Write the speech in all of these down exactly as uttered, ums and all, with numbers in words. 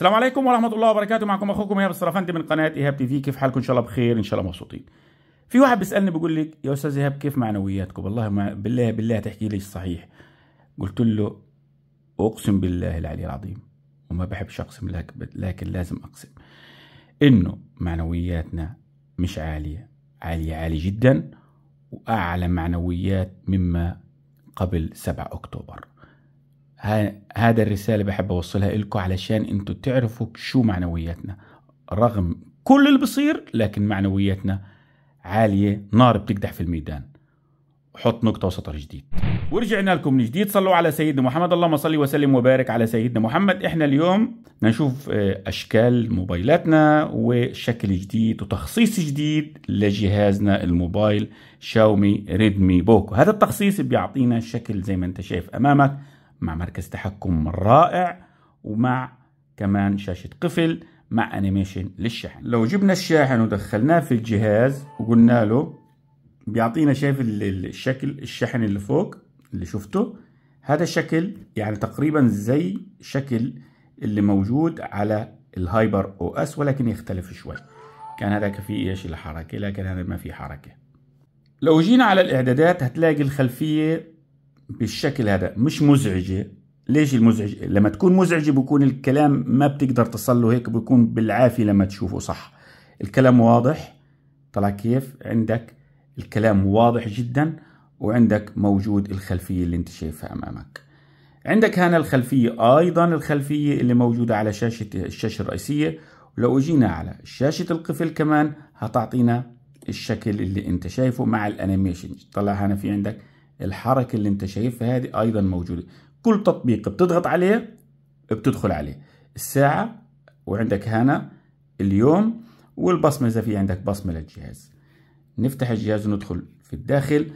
السلام عليكم ورحمة الله وبركاته. معكم أخوكم إيهاب الصرافيندي من قناة إيهاب تي في. كيف حالكم؟ إن شاء الله بخير، إن شاء الله مبسوطين. في واحد بيسألني بيقول لي يا أستاذ إيهاب كيف معنوياتكم؟ والله ما بالله بالله تحكي لي الصحيح. قلت له أقسم بالله العلي العظيم، وما بحبش أقسم لكن لازم أقسم، إنه معنوياتنا مش عالية، عالية عالية جدا، وأعلى معنويات مما قبل سبعة أكتوبر. هذا الرسالة بحب أوصلها لكم علشان أنتوا تعرفوا شو معنوياتنا رغم كل اللي بصير، لكن معنوياتنا عالية، نار بتقدح في الميدان. حط نقطة وسطر جديد. ورجعنا لكم من جديد. صلوا على سيدنا محمد، اللهم صل وسلم وبارك على سيدنا محمد. احنا اليوم نشوف أشكال موبايلاتنا وشكل جديد وتخصيص جديد لجهازنا الموبايل شاومي ريدمي بوكو. هذا التخصيص بيعطينا شكل زي ما انت شايف أمامك، مع مركز تحكم رائع، ومع كمان شاشة قفل مع انيميشن للشاحن. لو جبنا الشاحن ودخلناه في الجهاز وقلنا له بيعطينا، شايف الشكل الشحن اللي فوق اللي شفته؟ هذا الشكل يعني تقريبا زي شكل اللي موجود على الهايبر او اس، ولكن يختلف شوي. كان هذاك فيه ايش الحركة، لكن هذا ما فيه حركة. لو جينا على الاعدادات هتلاقي الخلفية بالشكل هذا، مش مزعجة. ليش المزعجة؟ لما تكون مزعجة بيكون الكلام ما بتقدر تصل له، هيك بيكون بالعافية لما تشوفه. صح، الكلام واضح، طلع كيف؟ عندك الكلام واضح جدا، وعندك موجود الخلفية اللي انت شايفها امامك. عندك هنا الخلفية، ايضا الخلفية اللي موجودة على شاشة الشاشة الرئيسية. ولو اجينا على شاشة القفل كمان هتعطينا الشكل اللي انت شايفه مع الانيميشن. طلع هنا في عندك الحركة اللي انت شايفها، هذه ايضا موجودة. كل تطبيق بتضغط عليه بتدخل عليه الساعة، وعندك هنا اليوم والبصمة اذا في عندك بصمة للجهاز. نفتح الجهاز وندخل في الداخل.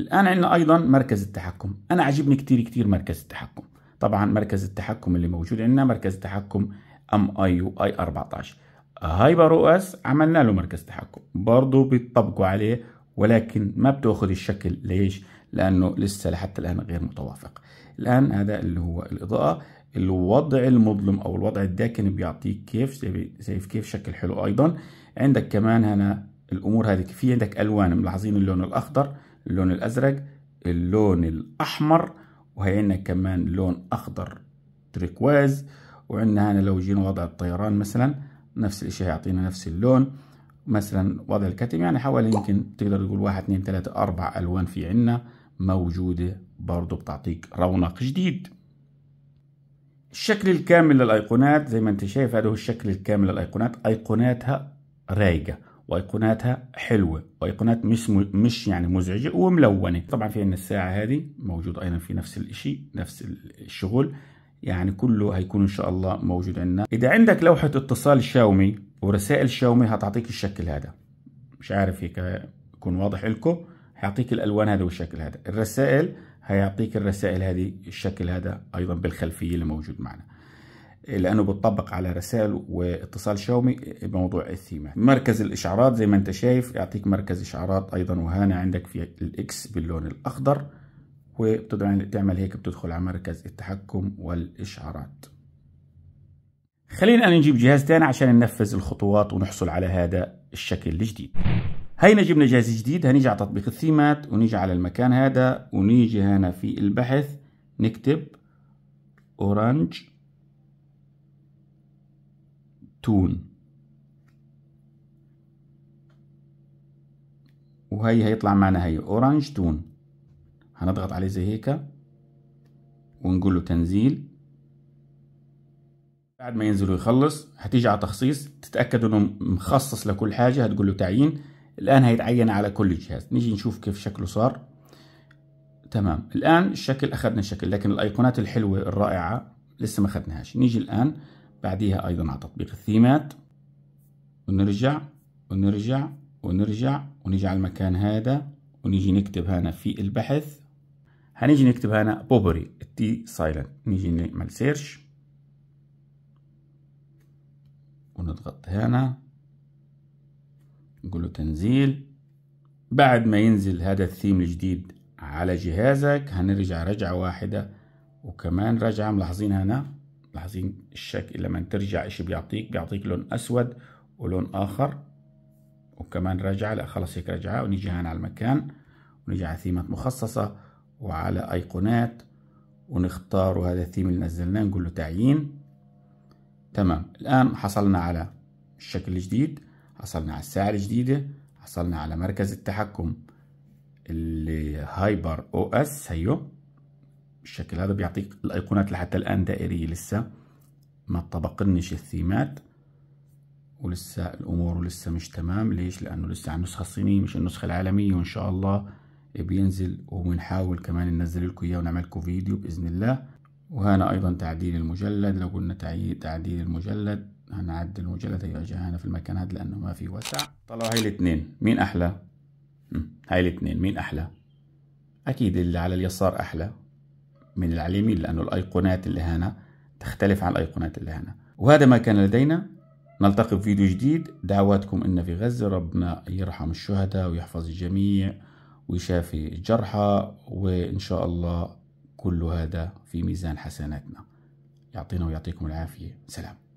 الان عندنا ايضا مركز التحكم. انا عجبني كتير كتير مركز التحكم. طبعا مركز التحكم اللي موجود عندنا مركز تحكم إم آي يو آي أربعة عشر. هايبر او اس عملنا له مركز تحكم برضه بيطبقوا عليه، ولكن ما بتاخذ الشكل. ليش؟ لانه لسه لحتى الان غير متوافق. الان هذا اللي هو الاضاءه، الوضع المظلم او الوضع الداكن بيعطيك كيف شايف كيف شكل حلو. ايضا عندك كمان هنا الامور هذه، في عندك الوان ملاحظين، اللون الاخضر، اللون الازرق، اللون الاحمر، وهي عندنا كمان لون اخضر تريكواز. وعندنا هنا لو جينا وضع الطيران مثلا نفس الشيء، يعطينا نفس اللون. مثلا وضع الكتم يعني حوالي يمكن تقدر تقول واحد اثنين ثلاثة أربع ألوان في عنا موجودة، برضو بتعطيك رونق جديد. الشكل الكامل للأيقونات زي ما انت شايف، هذا هو الشكل الكامل للأيقونات. أيقوناتها رايقة، وأيقوناتها حلوة، وأيقونات مش مش يعني مزعجة وملونة. طبعا في عنا الساعة هذه موجودة أيضا في نفس الشيء، نفس الشغل، يعني كله هيكون إن شاء الله موجود عنا. إذا عندك لوحة اتصال شاومي ورسائل شاومي هتعطيك الشكل هذا، مش عارف هيك يكون واضح لكم. هيعطيك الالوان هذا والشكل هذا. الرسائل هيعطيك الرسائل هذه الشكل هذا ايضا بالخلفيه اللي موجود معنا، لانه بتطبق على رسائل واتصال شاومي بموضوع الثيمه. مركز الاشعارات زي ما انت شايف يعطيك مركز اشعارات ايضا، وهنا عندك في الاكس باللون الاخضر، وبتعمل هيك بتدخل على مركز التحكم والاشعارات. خلينا نجيب جهاز تاني عشان ننفذ الخطوات ونحصل على هذا الشكل الجديد. هينا جبنا جهاز جديد. هنيجي على تطبيق الثيمات، ونيجي على المكان هذا، ونيجي هنا في البحث نكتب أورانج تون، وهي هيطلع معنا هي أورانج تون. هنضغط عليه زي هيك ونقول له تنزيل. بعد ما ينزل ويخلص هتيجي على تخصيص، تتأكد انه مخصص لكل حاجة، هتقول له تعيين. الآن هيتعين على كل جهاز. نيجي نشوف كيف شكله صار. تمام، الآن الشكل أخذنا الشكل، لكن الأيقونات الحلوة الرائعة لسه ما أخذناهاش. نيجي الآن بعديها أيضا على تطبيق الثيمات، ونرجع ونرجع ونرجع، ونيجي على المكان هذا، ونيجي نكتب هنا في البحث، هنيجي نكتب هنا بوبري التي سايلنت. نيجي نعمل سيرش ونضغط هنا نقول له تنزيل. بعد ما ينزل هذا الثيم الجديد على جهازك هنرجع رجعة واحدة وكمان رجعة. ملاحظين هنا لاحظين الشكل لما ترجع ايش بيعطيك؟ بيعطيك لون اسود ولون اخر، وكمان راجعه. لا خلص هيك راجعه. ونيجي هنا على المكان ونيجي على ثيمات مخصصه وعلى ايقونات ونختار، وهذا الثيم اللي نزلناه نقول له تعيين. تمام، الان حصلنا على الشكل الجديد، حصلنا على الساعه الجديده، حصلنا على مركز التحكم اللي هايبر او اس. هيو الشكل هذا بيعطيك الايقونات لحتى الان دائريه، لسه ما طبقنيش الثيمات ولسه الامور لسه مش تمام. ليش؟ لانه لسه على النسخه الصينيه مش النسخه العالميه، وان شاء الله بينزل وبنحاول كمان ننزل لكم اياه ونعمل لكم فيديو باذن الله. وهنا ايضا تعديل المجلد، لو قلنا تعديل المجلد هنعدل المجلد. هي هنا في المكان هذا لانه ما في وسع. طلعوا هاي الاثنين، مين احلى؟ هاي الاثنين مين احلى؟ اكيد اللي على اليسار احلى من اللي على اليمين، لانه الايقونات اللي هنا تختلف عن الايقونات اللي هنا. وهذا ما كان لدينا، نلتقي في فيديو جديد. دعواتكم إن في غزة، ربنا يرحم الشهداء ويحفظ الجميع ويشافي الجرحى، وإن شاء الله كل هذا في ميزان حسناتنا. يعطينا ويعطيكم العافية. سلام.